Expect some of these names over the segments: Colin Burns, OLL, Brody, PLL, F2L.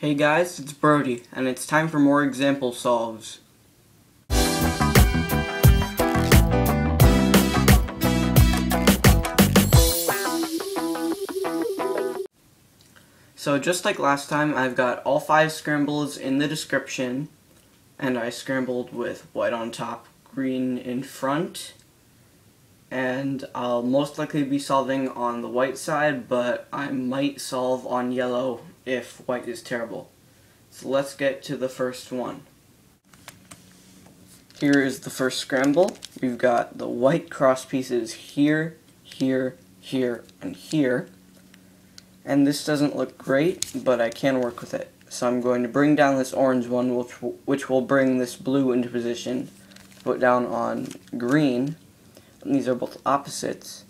Hey guys, it's Brody, and it's time for more example solves. So just like last time, I've got all 5 scrambles in the description, and I scrambled with white on top, green in front, and I'll most likely be solving on the white side, but I might solve on yellow if white is terrible. So let's get to the first one. Here is the first scramble. We've got the white cross pieces here, here, here, and here. And this doesn't look great, but I can work with it. So I'm going to bring down this orange one, which will bring this blue into position. Put down on green. And these are both opposites.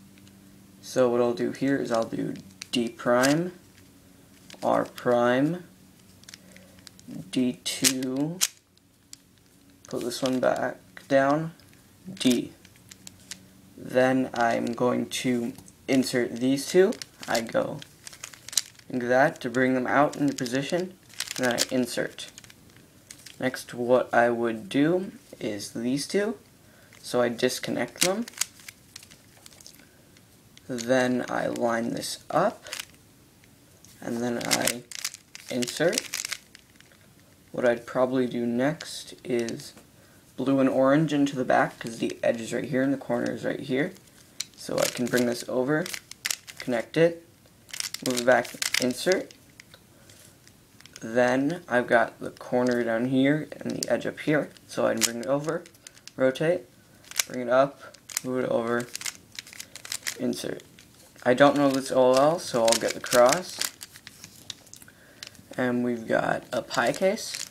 So what I'll do here is I'll do D prime, R prime, D2, put this one back down, D. Then I'm going to insert these two. I go like that to bring them out into position, and then I insert. Next, what I would do is these two, so I disconnect them. Then I line this up, and then I insert. What I'd probably do next is blue and orange into the back, because the edge is right here and the corner is right here. So I can bring this over, connect it, move it back, insert. Then I've got the corner down here and the edge up here, so I can bring it over, rotate, bring it up, move it over, insert. I don't know this OL, so I'll get the cross. And we've got a pie case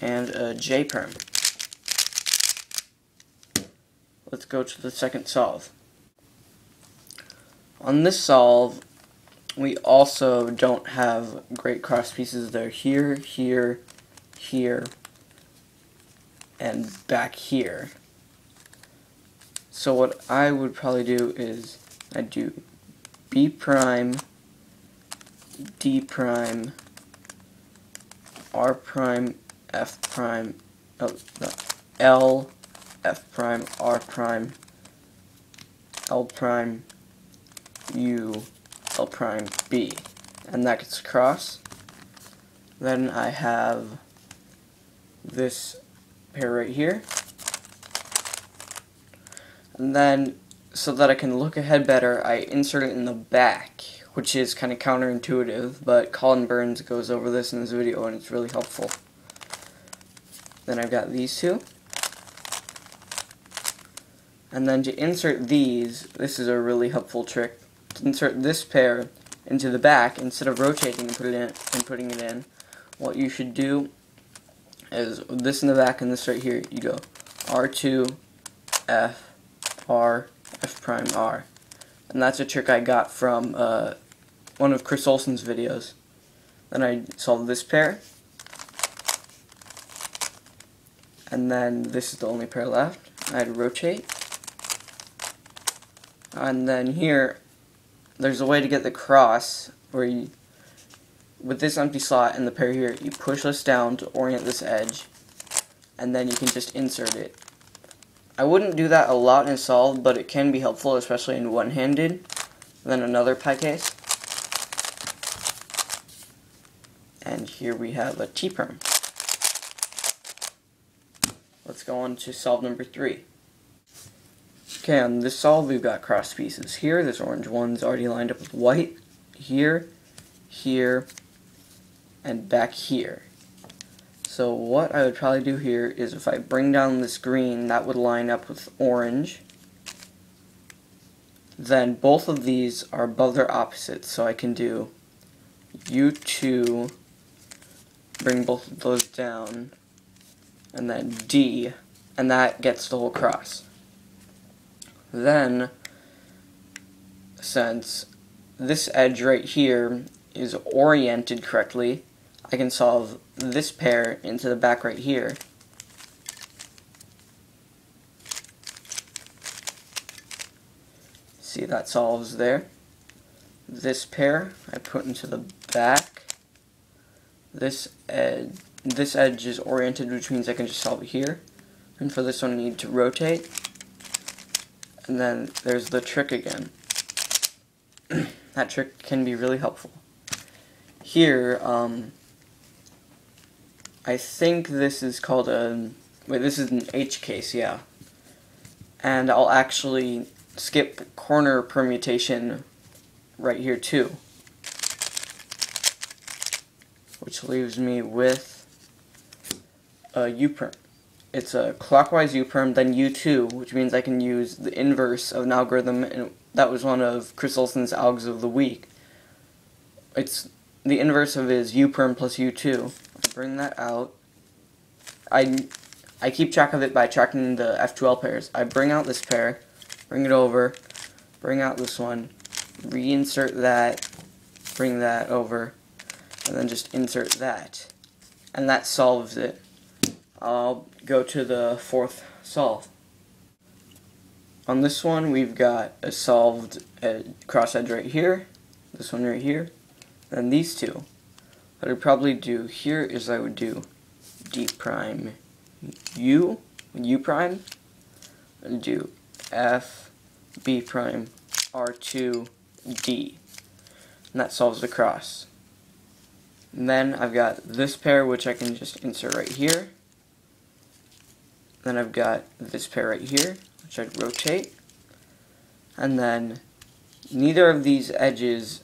and a J perm. Let's go to the second solve. On this solve, we also don't have great cross pieces. They're here, here, here, and back here. So what I would probably do is I do B prime, D prime, R prime, F prime, L, F prime, R prime, L prime, U, L prime, B, and that gets across. Then I have this pair right here, and then so that I can look ahead better, I insert it in the back, which is kind of counterintuitive, but Colin Burns goes over this in his video and it's really helpful. Then I've got these two. And then to insert these, this is a really helpful trick. To insert this pair into the back, instead of rotating and putting it in, what you should do is this in the back and this right here, you go R2, F, R, F prime, R. And that's a trick I got from one of Chris Olsen's videos. Then I solve this pair. And then this is the only pair left. I'd rotate. And then here, there's a way to get the cross where you, with this empty slot and the pair here, you push this down to orient this edge. And then you can just insert it. I wouldn't do that a lot in solve, but it can be helpful, especially in one-handed. Then another pie case. And here we have a T-perm. Let's go on to solve number 3. Okay, on this solve we've got cross pieces here. This orange one's already lined up with white. Here, here, and back here. So what I would probably do here is if I bring down this green, that would line up with orange. Then both of these are above their opposites, so I can do U2, bring both of those down, and then D, and that gets the whole cross. Then, since this edge right here is oriented correctly, I can solve this pair into the back right here. See, that solves there. This pair I put into the back. This edge is oriented, which means I can just solve it here. And for this one, I need to rotate. And then there's the trick again. That trick can be really helpful. Here, I think this is called a... Wait, this is an H case, yeah. And I'll actually skip corner permutation right here too, which leaves me with a U-perm. It's a clockwise U-perm, then U2, which means I can use the inverse of an algorithm, and that was one of Chris Olsen's algs of the week. It's the inverse of his U-perm plus U2. I bring that out. I keep track of it by tracking the F2L pairs. I bring out this pair, bring it over, bring out this one, reinsert that, bring that over, and then just insert that. And that solves it. I'll go to the fourth solve. On this one, we've got a solved cross edge right here, this one right here, and these two. What I'd probably do here is I would do D prime U prime, and do F, B prime, R2, D. And that solves the cross. And then I've got this pair, which I can just insert right here. Then I've got this pair right here, which I'd rotate. And then neither of these edges,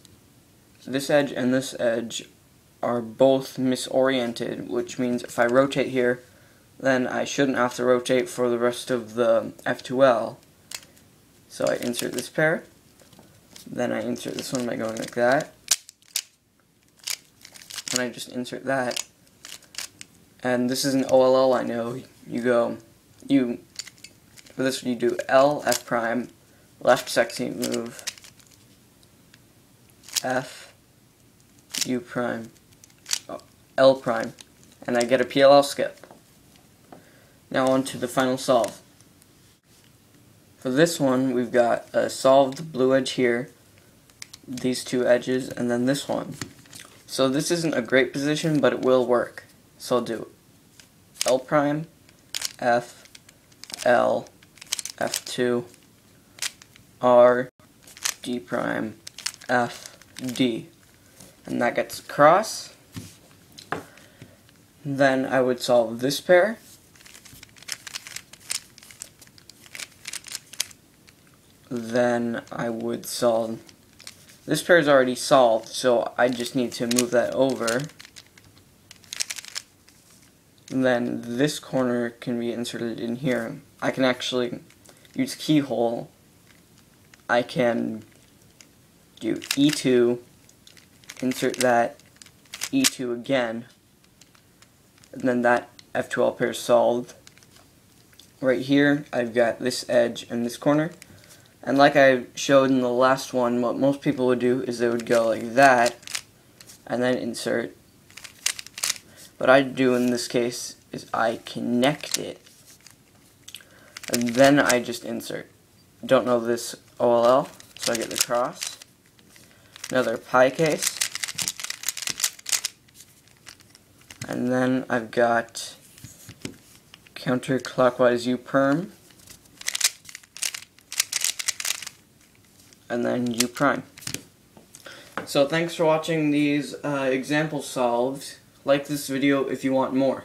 this edge and this edge, are both misoriented, which means if I rotate here, then I shouldn't have to rotate for the rest of the F2L. So I insert this pair, then I insert this one by going like that, and I just insert that. And this is an OLL, I know. For this one you do L, F prime, left sexy move, F, U prime, L prime, and I get a PLL skip. Now on to the final solve. For this one, we've got a solved blue edge here, these two edges, and then this one. So this isn't a great position, but it will work. So I'll do L prime, F, L, F2, R, D prime, F, D. And that gets across. Then I would solve this pair. Then I would solve, this pair is already solved, so I just need to move that over. And then this corner can be inserted in here. I can actually use keyhole. I can do E2, insert that, E2 again, and then that F2L pair is solved. Right here I've got this edge and this corner. And like I showed in the last one, what most people would do is they would go like that, and then insert. What I do in this case is I connect it, and then I just insert. Don't know this OLL, so I get the cross. Another pie case. And then I've got counterclockwise U-perm. And then U prime. So thanks for watching these example solves. Like this video if you want more.